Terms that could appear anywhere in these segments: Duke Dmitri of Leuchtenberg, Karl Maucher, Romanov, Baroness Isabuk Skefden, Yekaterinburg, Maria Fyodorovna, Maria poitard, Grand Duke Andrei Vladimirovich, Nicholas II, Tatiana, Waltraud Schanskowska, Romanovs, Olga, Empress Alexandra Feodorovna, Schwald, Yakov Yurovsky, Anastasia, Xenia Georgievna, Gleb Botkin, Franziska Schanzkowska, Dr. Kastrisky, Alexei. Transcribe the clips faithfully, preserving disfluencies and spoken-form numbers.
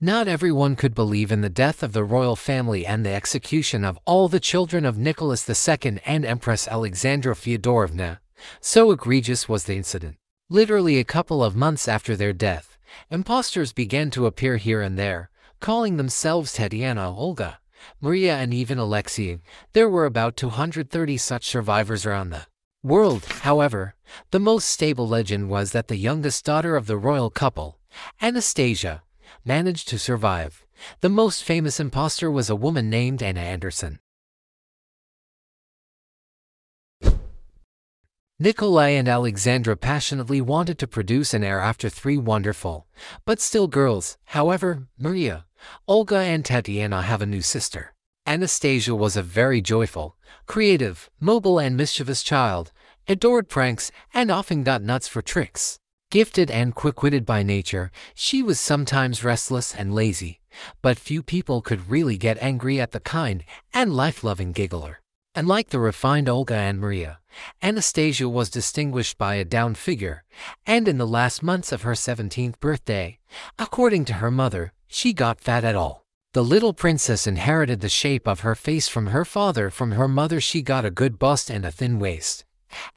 Not everyone could believe in the death of the royal family and the execution of all the children of Nicholas the Second and Empress Alexandra Feodorovna, so egregious was the incident. Literally a couple of months after their death, impostors began to appear here and there, calling themselves Tatiana, Olga, Maria, and even Alexei. There were about two hundred thirty such survivors around the world. However, the most stable legend was that the youngest daughter of the royal couple, Anastasia, managed to survive. The most famous imposter was a woman named Anna Anderson. Nikolai and Alexandra passionately wanted to produce an heir after three wonderful, but still girls. However, Maria, Olga, and Tatiana have a new sister. Anastasia was a very joyful, creative, mobile, and mischievous child, adored pranks, and often got nuts for tricks. Gifted and quick-witted by nature, she was sometimes restless and lazy, but few people could really get angry at the kind and life-loving giggler. Unlike the refined Olga and Maria, Anastasia was distinguished by a down figure, and in the last months of her seventeenth birthday, according to her mother, she got fat at all. The little princess inherited the shape of her face from her father. From her mother she got a good bust and a thin waist.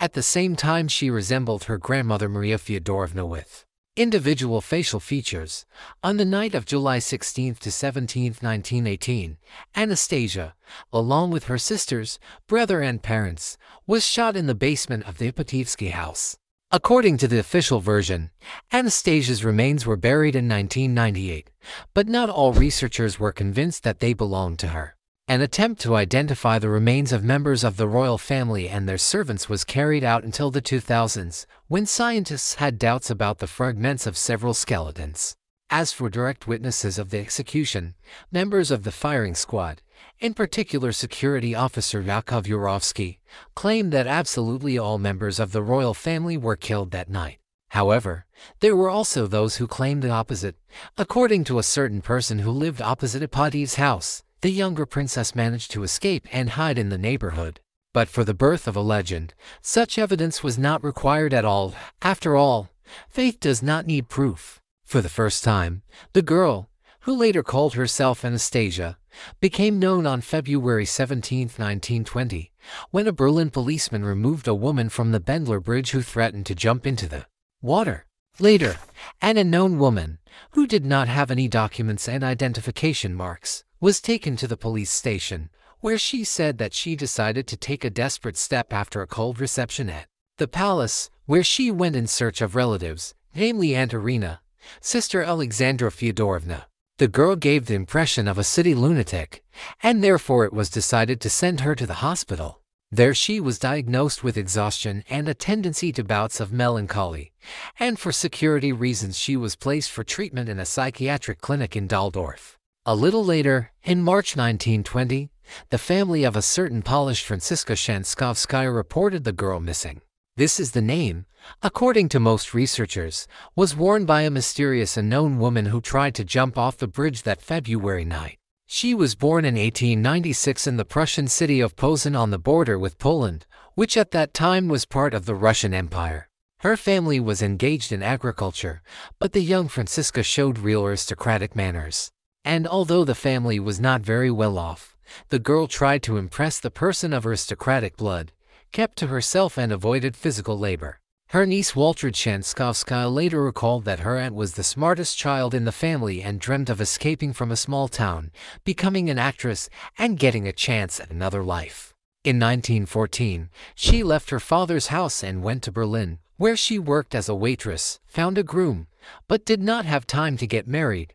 At the same time, she resembled her grandmother Maria Fyodorovna with individual facial features. On the night of July sixteenth to seventeenth, nineteen eighteen, Anastasia, along with her sisters, brother, and parents, was shot in the basement of the Ipativsky house. According to the official version, Anastasia's remains were buried in nineteen ninety-eight, but not all researchers were convinced that they belonged to her. An attempt to identify the remains of members of the royal family and their servants was carried out until the two thousands, when scientists had doubts about the fragments of several skeletons. As for direct witnesses of the execution, members of the firing squad, in particular security officer Yakov Yurovsky, claimed that absolutely all members of the royal family were killed that night. However, there were also those who claimed the opposite. According to a certain person who lived opposite Ipativ's house, the younger princess managed to escape and hide in the neighborhood. But for the birth of a legend, such evidence was not required at all. After all, faith does not need proof. For the first time, the girl, who later called herself Anastasia, became known on February seventeenth, nineteen twenty, when a Berlin policeman removed a woman from the Bendler Bridge who threatened to jump into the water. Later, an unknown woman, who did not have any documents and identification marks, was taken to the police station, where she said that she decided to take a desperate step after a cold reception at the palace, where she went in search of relatives, namely Aunt Irina, sister Alexandra Feodorovna. The girl gave the impression of a city lunatic, and therefore it was decided to send her to the hospital. There she was diagnosed with exhaustion and a tendency to bouts of melancholy, and for security reasons she was placed for treatment in a psychiatric clinic in Daldorf. A little later, in March nineteen twenty, the family of a certain Polish Franziska Schanzkowska reported the girl missing. This is the name, according to most researchers, was worn by a mysterious unknown woman who tried to jump off the bridge that February night. She was born in eighteen ninety-six in the Prussian city of Posen on the border with Poland, which at that time was part of the Russian Empire. Her family was engaged in agriculture, but the young Franziska showed real aristocratic manners. And although the family was not very well off, the girl tried to impress the person of aristocratic blood, kept to herself, and avoided physical labor. Her niece Waltraud Schanskowska later recalled that her aunt was the smartest child in the family and dreamt of escaping from a small town, becoming an actress, and getting a chance at another life. In nineteen fourteen, she left her father's house and went to Berlin, where she worked as a waitress, found a groom, but did not have time to get married,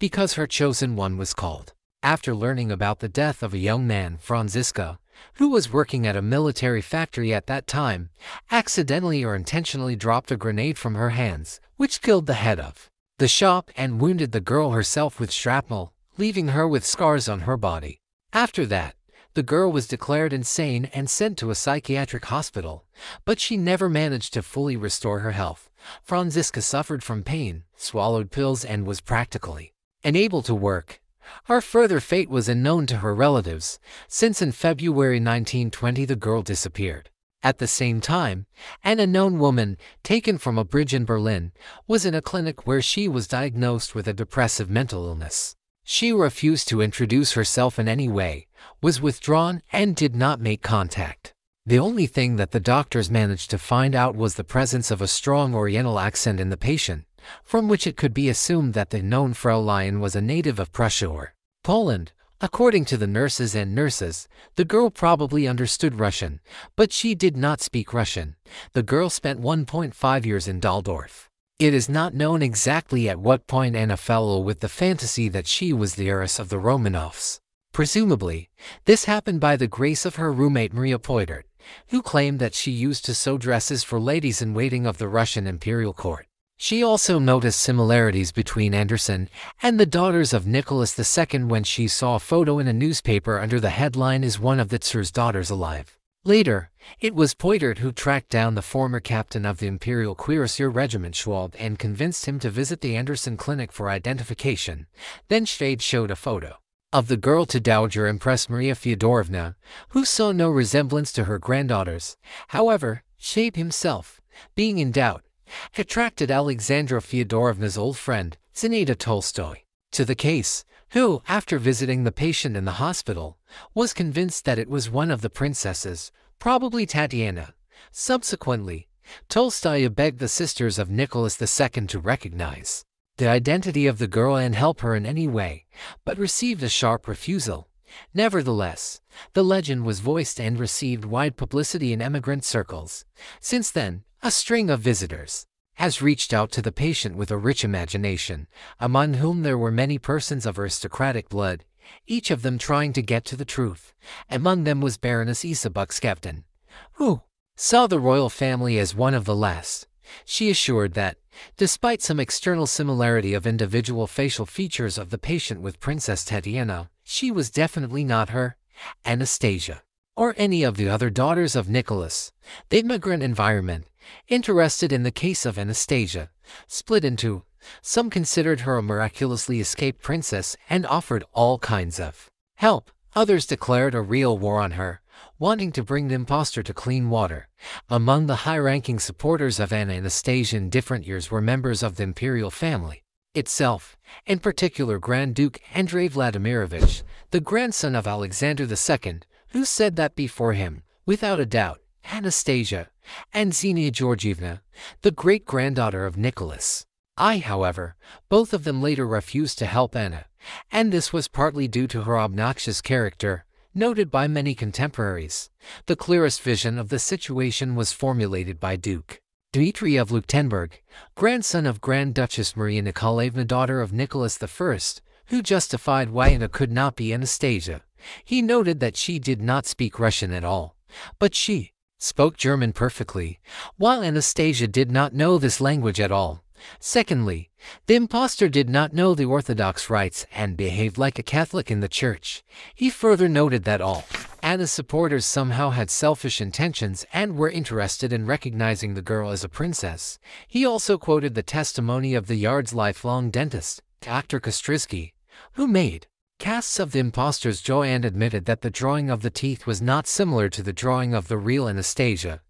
because her chosen one was called. After learning about the death of a young man, Franziska, who was working at a military factory at that time, accidentally or intentionally dropped a grenade from her hands, which killed the head of the shop and wounded the girl herself with shrapnel, leaving her with scars on her body. After that, the girl was declared insane and sent to a psychiatric hospital, but she never managed to fully restore her health. Franziska suffered from pain, swallowed pills, and was practically unable to work. Her further fate was unknown to her relatives, since in February nineteen twenty the girl disappeared. At the same time, an unknown woman, taken from a bridge in Berlin, was in a clinic where she was diagnosed with a depressive mental illness. She refused to introduce herself in any way, was withdrawn, and did not make contact. The only thing that the doctors managed to find out was the presence of a strong Oriental accent in the patient, from which it could be assumed that the known Fraulein was a native of Prussia or Poland. According to the nurses and nurses, the girl probably understood Russian, but she did not speak Russian. The girl spent one point five years in Daldorf. It is not known exactly at what point Anna fell with the fantasy that she was the heiress of the Romanovs. Presumably, this happened by the grace of her roommate Maria Poitard, who claimed that she used to sew dresses for ladies-in-waiting of the Russian imperial court. She also noticed similarities between Anderson and the daughters of Nicholas the Second when she saw a photo in a newspaper under the headline "Is one of the Tsar's daughters alive?" Later, it was Poitard who tracked down the former captain of the Imperial Cuirassier Regiment Schwald and convinced him to visit the Anderson clinic for identification. Then Schwald showed a photo of the girl to Dowager Empress Maria Fyodorovna, who saw no resemblance to her granddaughters. However, Schwald himself, being in doubt, attracted Alexandra Fyodorovna's old friend, Zinaida Tolstoy, to the case, who, after visiting the patient in the hospital, was convinced that it was one of the princesses, probably Tatiana. Subsequently, Tolstoy begged the sisters of Nicholas the Second to recognize the identity of the girl and help her in any way, but received a sharp refusal. Nevertheless, the legend was voiced and received wide publicity in emigrant circles. Since then, a string of visitors has reached out to the patient with a rich imagination, among whom there were many persons of aristocratic blood, each of them trying to get to the truth. Among them was Baroness Isabuk Skefden, who saw the royal family as one of the last. She assured that, despite some external similarity of individual facial features of the patient with Princess Tatiana, she was definitely not her, Anastasia, or any of the other daughters of Nicholas. The immigrant environment, interested in the case of Anastasia, split into, some considered her a miraculously escaped princess and offered all kinds of help. Others declared a real war on her, wanting to bring the impostor to clean water. Among the high-ranking supporters of Anna Anastasia in different years were members of the imperial family itself, in particular Grand Duke Andrei Vladimirovich, the grandson of Alexander the Second, who said that before him, without a doubt, Anastasia and Xenia Georgievna, the great-granddaughter of Nicholas the First, however, both of them later refused to help Anna, and this was partly due to her obnoxious character, noted by many contemporaries. The clearest vision of the situation was formulated by Duke Dmitri of Leuchtenberg, grandson of Grand Duchess Maria Nikolaevna, daughter of Nicholas the First, who justified why Anna could not be Anastasia. He noted that she did not speak Russian at all, but she spoke German perfectly, while Anastasia did not know this language at all. Secondly, the impostor did not know the Orthodox rites and behaved like a Catholic in the church. He further noted that all Anna's supporters somehow had selfish intentions and were interested in recognizing the girl as a princess. He also quoted the testimony of the Yard's lifelong dentist, Doctor Kastrisky, who made casts of the impostor's jaw and admitted that the drawing of the teeth was not similar to the drawing of the real Anastasia.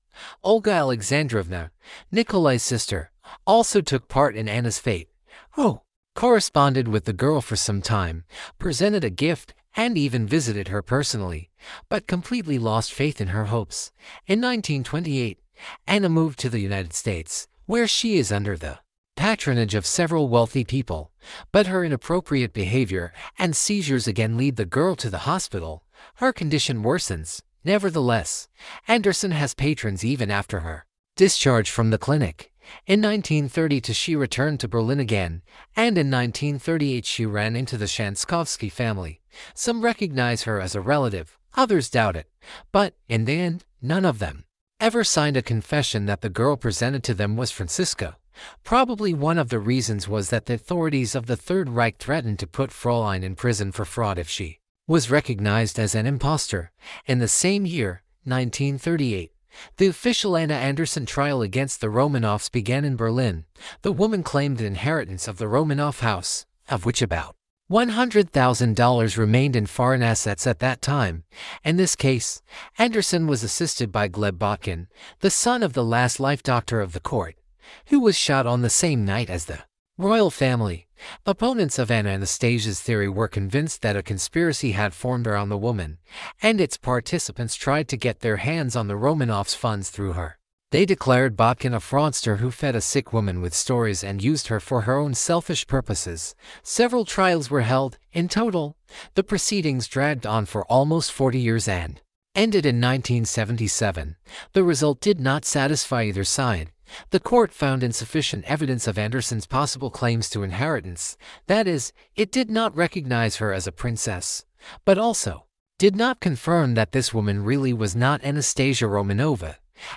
Olga Alexandrovna, Nikolai's sister, also took part in Anna's fate, who corresponded with the girl for some time, presented a gift, and even visited her personally, but completely lost faith in her hopes. In nineteen twenty-eight, Anna moved to the United States, where she is under the patronage of several wealthy people, but her inappropriate behavior and seizures again lead the girl to the hospital. Her condition worsens. Nevertheless, Anderson has patrons even after her discharge from the clinic. In nineteen thirty-two she returned to Berlin again, and in nineteen thirty-eight she ran into the Schanzkowska family. Some recognize her as a relative, others doubt it, but, in the end, none of them ever signed a confession that the girl presented to them was Franziska. Probably one of the reasons was that the authorities of the Third Reich threatened to put Fraulein in prison for fraud if she was recognized as an impostor. In the same year, nineteen thirty-eight, the official Anna Anderson trial against the Romanovs began in Berlin. The woman claimed the inheritance of the Romanov house, of which about one hundred thousand dollars remained in foreign assets at that time. In this case, Anderson was assisted by Gleb Botkin, the son of the last life doctor of the court, who was shot on the same night as the royal family. Opponents of Anna Anastasia's theory were convinced that a conspiracy had formed around the woman, and its participants tried to get their hands on the Romanovs' funds through her. They declared Botkin a fraudster who fed a sick woman with stories and used her for her own selfish purposes. Several trials were held. In total, the proceedings dragged on for almost forty years and ended in nineteen seventy-seven. The result did not satisfy either side. The court found insufficient evidence of Anderson's possible claims to inheritance. That is, it did not recognize her as a princess, but also did not confirm that this woman really was not Anastasia Romanova.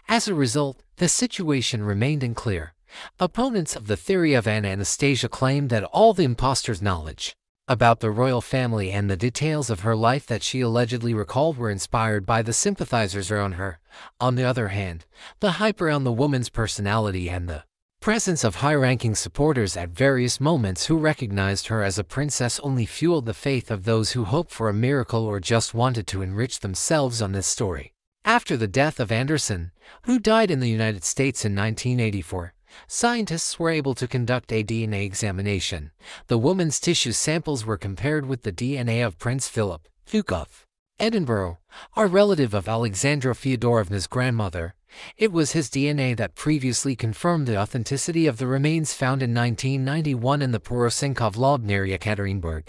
As a result, the situation remained unclear. Opponents of the theory of Anna Anastasia claimed that all the impostor's knowledge about the royal family and the details of her life that she allegedly recalled were inspired by the sympathizers around her. On the other hand, the hype around the woman's personality and the presence of high-ranking supporters at various moments who recognized her as a princess only fueled the faith of those who hoped for a miracle or just wanted to enrich themselves on this story. After the death of Anderson, who died in the United States in nineteen eighty-four, scientists were able to conduct a D N A examination. The woman's tissue samples were compared with the D N A of Prince Philip, Duke of Edinburgh, a relative of Alexandra Feodorovna's grandmother. It was his D N A that previously confirmed the authenticity of the remains found in nineteen ninety-one in the Poroshenkov Lob near Yekaterinburg.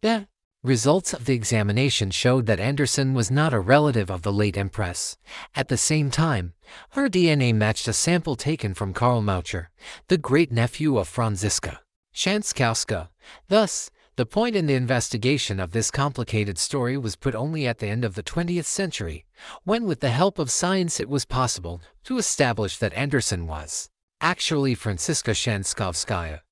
The results of the examination showed that Anderson was not a relative of the late Empress. At the same time, her D N A matched a sample taken from Karl Maucher, the great-nephew of Franziska Schanzkowska. Thus, the point in the investigation of this complicated story was put only at the end of the twentieth century, when with the help of science it was possible to establish that Anderson was actually Franziska Schanzkowska,